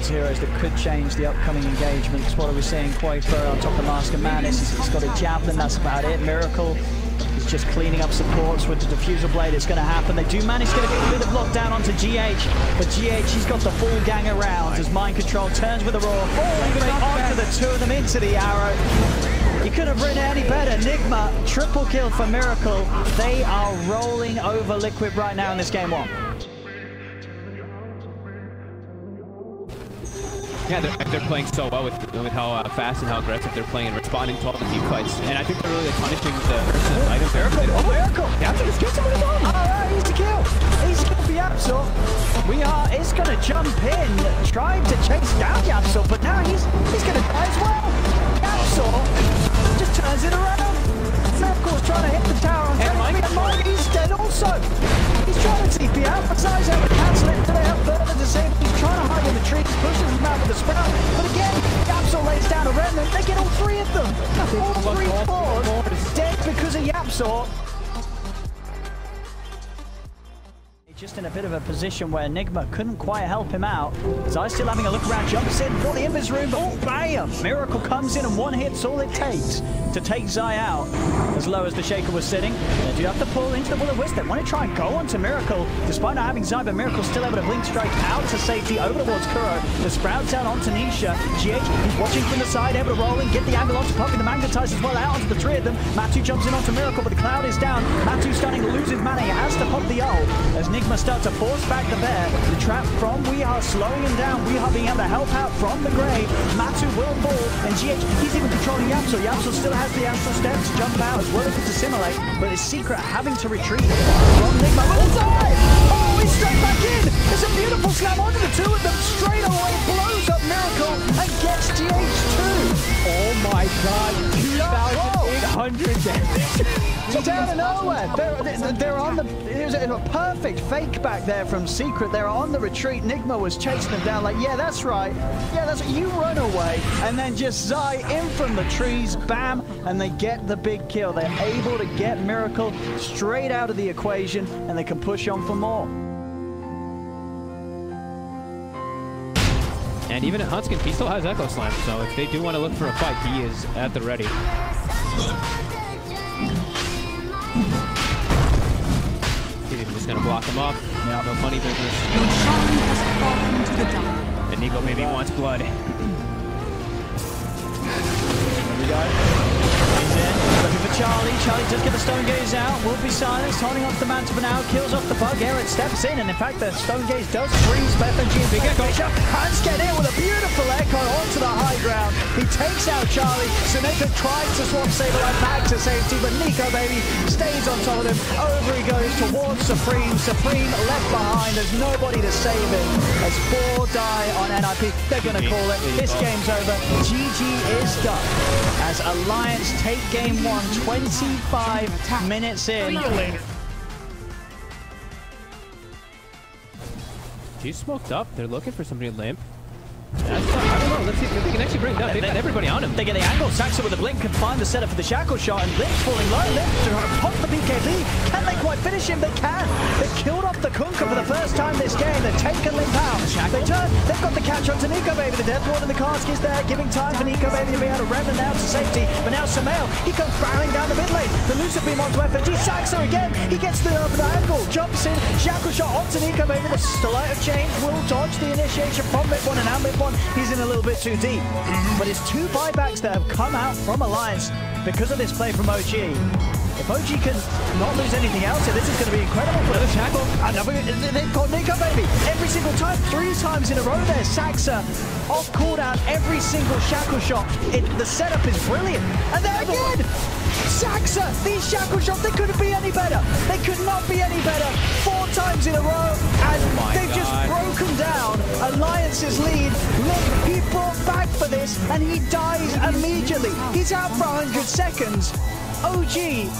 Liquid's heroes that could change the upcoming engagements. What are we seeing? Quaifo on top of Master Madness. He's got a javelin, that's about it. Miracle is just cleaning up supports with the diffuser blade. It's going to happen. They do manage to get a bit of lockdown onto GH, but GH, he's got the full gang around as Mind Control turns with a roar. Onto the two of them into the arrow. You couldn't have written it any better. Enigma, triple kill for Miracle. They are rolling over Liquid right now in this game one. Yeah, they're playing so well with how fast and how aggressive they're playing and responding to all the team fights. And I think they're really punishing the items. Miracle! Yapzor just killed someone as well! Alright, easy kill! Easy kill for Yapzor. It's gonna jump in, trying to chase down Yapzor, but now he's gonna die as well! Yapzor just turns it around. Narkle's trying to hit the tower on Mike. He's dead also. He's trying to TP out, but Zai's able to cancel it until they have further disabled. He's trying to hide in the trees, pushes him out with a sprout. But again, Yapzor lays down a remnant. They get all three of them. All three boards dead because of Yapzor. Just in a bit of a position where Enigma couldn't quite help him out. Zai still having a look around, jumps in for the invis room. Oh, bam! Miracle comes in and one hit's all it takes to take Zai out. As low as the Shaker was sitting, they do have to pull into the Will of Wisp. They want to try and go on to Miracle, despite not having Zai, but Miracle's still able to blink strike out to safety over towards Kuro. The Sprout's out onto Nisha. GH is watching from the side, able to roll and get the angle onto Puffy. The magnetize as well out onto the three of them. Matu jumps in onto Miracle, but the cloud is down. Matu starting to lose his mana. He has to pop the ult as Enigma start to force back the bear. The trap from Weehar slowing him down. Weehar being able to help out from the grave. Matu will fall, and GH, he's even controlling Yapzor. Yapzor still has the Yapzor steps to jump out as well as to assimilate, but it's Secret having to retreat from Nigma. Oh, he's straight back in! It's a beautiful slam onto the two of them. Straight away blows up Miracle and gets GH too. Oh my god, 2,800 deaths. Down and nowhere. They're on the. It was a perfect fake back there from Secret. They're on the retreat. Nigma was chasing them down. Like, yeah, that's right. Yeah, that's right. You run away, and then just Zai in from the trees. Bam, and they get the big kill. They're able to get Miracle straight out of the equation, and they can push on for more. And even at Huntskin, he still has Echo Slam. So if they do want to look for a fight, he is at the ready. Gonna block him up. Yeah, no funny business. Your charm has fallen to the dark. And Nico maybe wants blood. Here we go. He's in. Looking for Charlie. Charlie does get the Stone Gaze out. Will be silenced. Holding off the man for now. Kills off the bug. Eric steps in. And in fact, the Stone Gaze does freeze Bethany and Big Echo. Huntskin in with a beautiful echo onto the high ground. He takes out Charlie. Seneca tries to swap Sableye back to safety, but Nico, baby, stays on top of him. Over he goes towards Supreme. Supreme left behind. There's nobody to save him. As four die on NIP. They're going to call it. This game's over. GG is done. As Alliance take game one, 25 minutes in. She's smoked up. They're looking for somebody to limp. I don't know, let's see if they can actually bring it down. They've got everybody on him. They get the angle. Saxo with a blink can find the setup for the shackle shot, and Limp's falling low. Limp's trying to pop the BKB. Can they quite finish him? They can. They killed off the Kunkka for the first time this game. They've taken Limp out. They turn. They've got the catch on to Nico Baby. The Death Ward in the cask is there, giving time for Nico Baby to be able to rev and now to safety. But now Samael, he comes barreling down the mid lane. The Lucid beam onto FNG. Saxo again. He gets the angle. Jumps in. Shackle shot onto Nico Baby. The slight of change will dodge the initiation from Mid1 and now Mid1. He's in a little bit too deep, but it's two buybacks that have come out from Alliance because of this play from OG. If OG can not lose anything else, so this is going to be incredible for them. Shackle, they've caught Nico Baby every single time, 3 times in a row there. Saxa off cooldown every single shackle shot. The setup is brilliant, and there again. Saxa, these shackle shots, they couldn't be any better. They could not be any better. 4 times in a row, and they've just broken down Alliance's lead. Look, he brought back for this, and he dies immediately. He's out for 100 seconds. OG,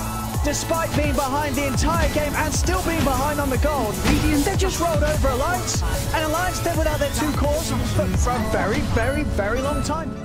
despite being behind the entire game and still being behind on the gold, they just rolled over Alliance, and Alliance, they're without their 2 cores for a very, very, very long time.